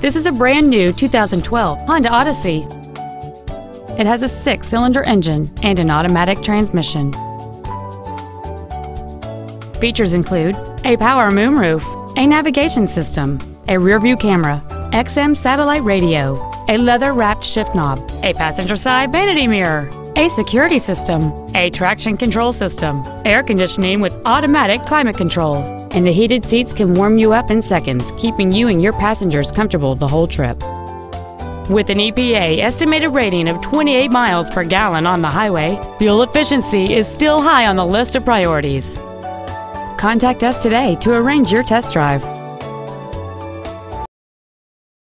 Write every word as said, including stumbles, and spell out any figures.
This is a brand-new two thousand twelve Honda Odyssey. It has a six-cylinder engine and an automatic transmission. Features include a power moonroof, a navigation system, a rear-view camera, X M satellite radio, a leather-wrapped shift knob, a passenger-side vanity mirror, a security system, a traction control system, air conditioning with automatic climate control, and the heated seats can warm you up in seconds, keeping you and your passengers comfortable the whole trip. With an E P A estimated rating of twenty-eight miles per gallon on the highway, fuel efficiency is still high on the list of priorities. Contact us today to arrange your test drive.